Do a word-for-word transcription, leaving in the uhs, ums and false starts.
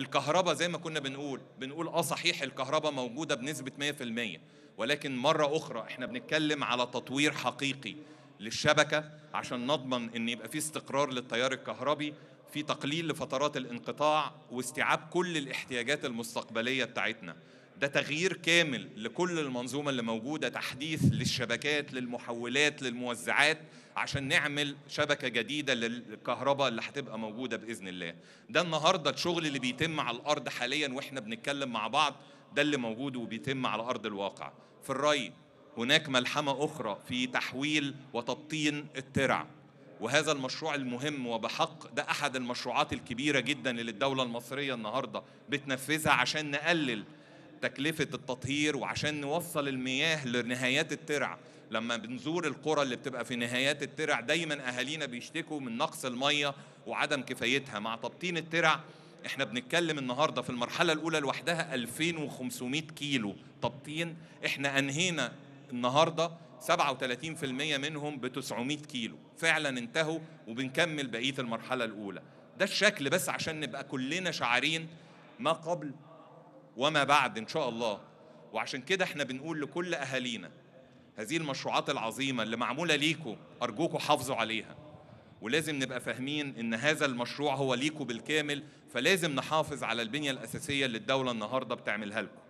الكهرباء زي ما كنا بنقول بنقول اه صحيح الكهرباء موجوده بنسبه مية في المية، ولكن مره اخرى احنا بنتكلم على تطوير حقيقي للشبكه عشان نضمن ان يبقى في استقرار للتيار الكهربي، في تقليل لفترات الانقطاع، واستيعاب كل الاحتياجات المستقبليه بتاعتنا. ده تغيير كامل لكل المنظومه اللي موجوده، تحديث للشبكات، للمحولات، للموزعات، عشان نعمل شبكه جديده للكهرباء اللي هتبقى موجوده باذن الله. ده النهارده الشغل اللي بيتم على الارض حاليا واحنا بنتكلم مع بعض، ده اللي موجود وبيتم على ارض الواقع. في الري هناك ملحمه اخرى في تحويل وتبطين الترع، وهذا المشروع المهم وبحق ده احد المشروعات الكبيره جدا اللي الدوله المصريه النهارده بتنفذها عشان نقلل تكلفة التطهير وعشان نوصل المياه لنهايات الترع. لما بنزور القرى اللي بتبقى في نهايات الترع دايما أهالينا بيشتكوا من نقص المية وعدم كفايتها. مع تبطين الترع احنا بنتكلم النهاردة في المرحلة الأولى لوحدها ألفين وخمسمية كيلو تبطين، احنا أنهينا النهاردة سبعة وتلاتين في المية منهم ب تسعمية كيلو، فعلا انتهوا وبنكمل بقية المرحلة الأولى. ده الشكل بس عشان نبقى كلنا شعارين ما قبل وما بعد إن شاء الله. وعشان كده احنا بنقول لكل أهالينا هذه المشروعات العظيمة اللي معمولة ليكم أرجوكم حافظوا عليها، ولازم نبقى فاهمين إن هذا المشروع هو ليكم بالكامل، فلازم نحافظ على البنية الأساسية اللي الدولة النهاردة بتعملها لكم.